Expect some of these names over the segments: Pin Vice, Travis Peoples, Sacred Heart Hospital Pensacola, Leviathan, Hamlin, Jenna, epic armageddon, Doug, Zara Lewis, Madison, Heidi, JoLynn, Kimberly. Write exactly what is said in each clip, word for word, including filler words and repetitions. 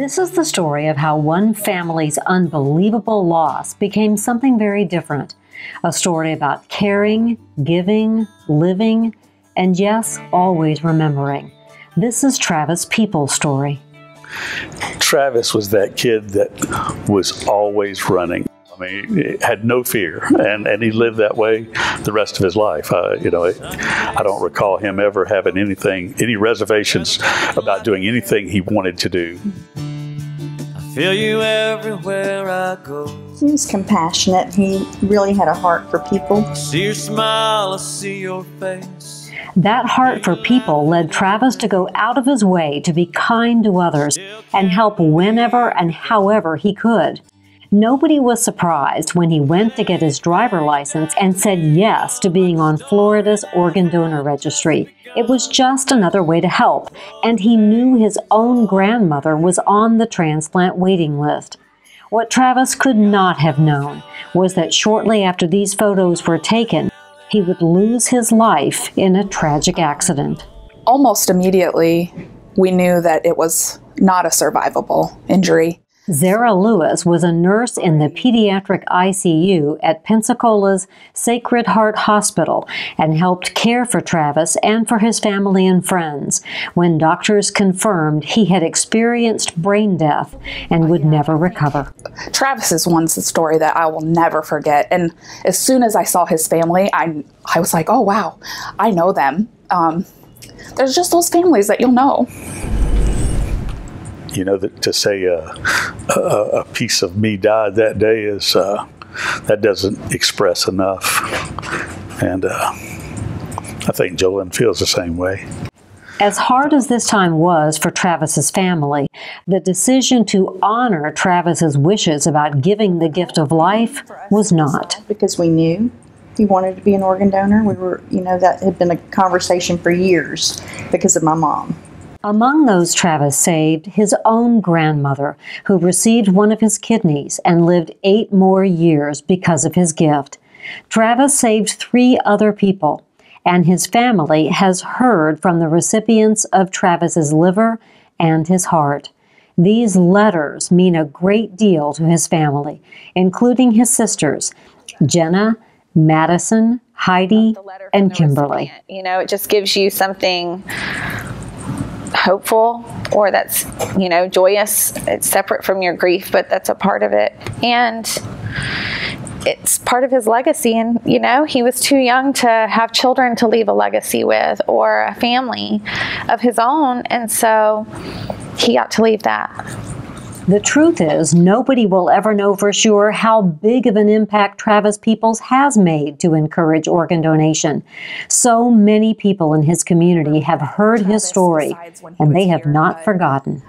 This is the story of how one family's unbelievable loss became something very different. A story about caring, giving, living, and yes, always remembering. This is Travis Peoples' story. Travis was that kid that was always running. I mean, had no fear, and, and he lived that way the rest of his life. Uh, you know, I don't recall him ever having anything, any reservations about doing anything he wanted to do. I feel you everywhere I go. He was compassionate. He really had a heart for people. I see your smile, I see your face. That heart for people led Travis to go out of his way to be kind to others and help whenever and however he could. Nobody was surprised when he went to get his driver's license and said yes to being on Florida's organ donor registry. It was just another way to help, and he knew his own grandmother was on the transplant waiting list. What Travis could not have known was that shortly after these photos were taken, he would lose his life in a tragic accident. Almost immediately, we knew that it was not a survivable injury. Zara Lewis was a nurse in the pediatric I C U at Pensacola's Sacred Heart Hospital and helped care for Travis and for his family and friends when doctors confirmed he had experienced brain death and would never recover. Travis is one story that I will never forget, and as soon as I saw his family, I, I was like, oh wow, I know them. Um, there's just those families that you'll know. You know, that to say uh, a, a piece of me died that day is, uh, that doesn't express enough. And uh, I think JoLynn feels the same way. As hard as this time was for Travis's family, the decision to honor Travis's wishes about giving the gift of life was not. Because we knew he wanted to be an organ donor. We were, you know, that had been a conversation for years because of my mom. Among those Travis saved, his own grandmother, who received one of his kidneys and lived eight more years because of his gift. Travis saved three other people, and his family has heard from the recipients of Travis's liver and his heart. These letters mean a great deal to his family, including his sisters, Jenna, Madison, Heidi, and Kimberly. You know, it just gives you something hopeful, or that's, you know, joyous. It's separate from your grief, but that's a part of it, and it's part of his legacy. And you know, he was too young to have children to leave a legacy with, or a family of his own, and so he got to leave that. The truth is, nobody will ever know for sure how big of an impact Travis Peoples has made to encourage organ donation. So many people in his community have heard his story, and they have not forgotten.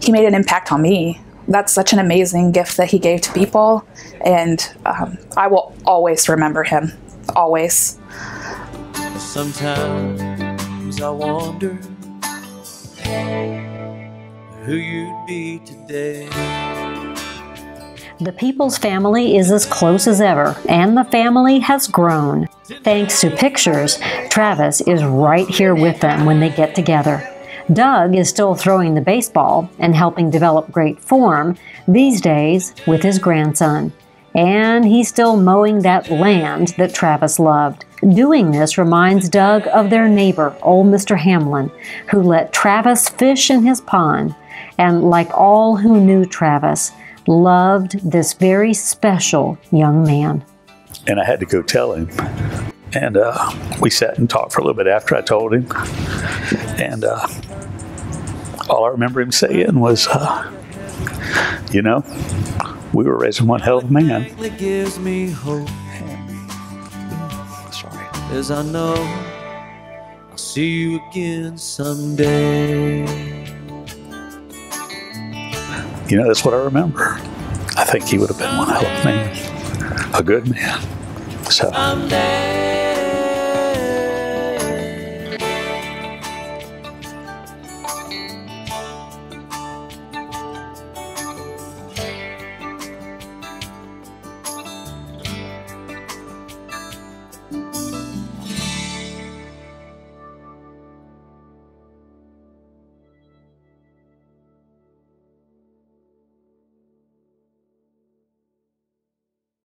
He made an impact on me. That's such an amazing gift that he gave to people, and um, I will always remember him, always. Sometimes I wonder who you'd be today. The Peoples family is as close as ever, and the family has grown. Thanks to pictures, Travis is right here with them when they get together. Doug is still throwing the baseball and helping develop great form these days with his grandson. And he's still mowing that land that Travis loved. Doing this reminds Doug of their neighbor, old Mister Hamlin, who let Travis fish in his pond, and like all who knew Travis, loved this very special young man. And I had to go tell him. And uh, we sat and talked for a little bit after I told him. And uh, all I remember him saying was, uh, you know, we were raising one hell of a man. Gives me hope. Sorry. As I know, I'll see you again someday. You know, that's what I remember. I think he would have been one hell of a man, a good man. So. Someday.